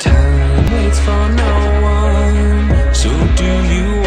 Time waits for no one, so do you.